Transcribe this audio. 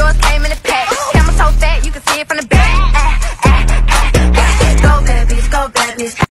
yours came in the pack. Camera so fat, you can see it from the back. Go, baby, go, baby.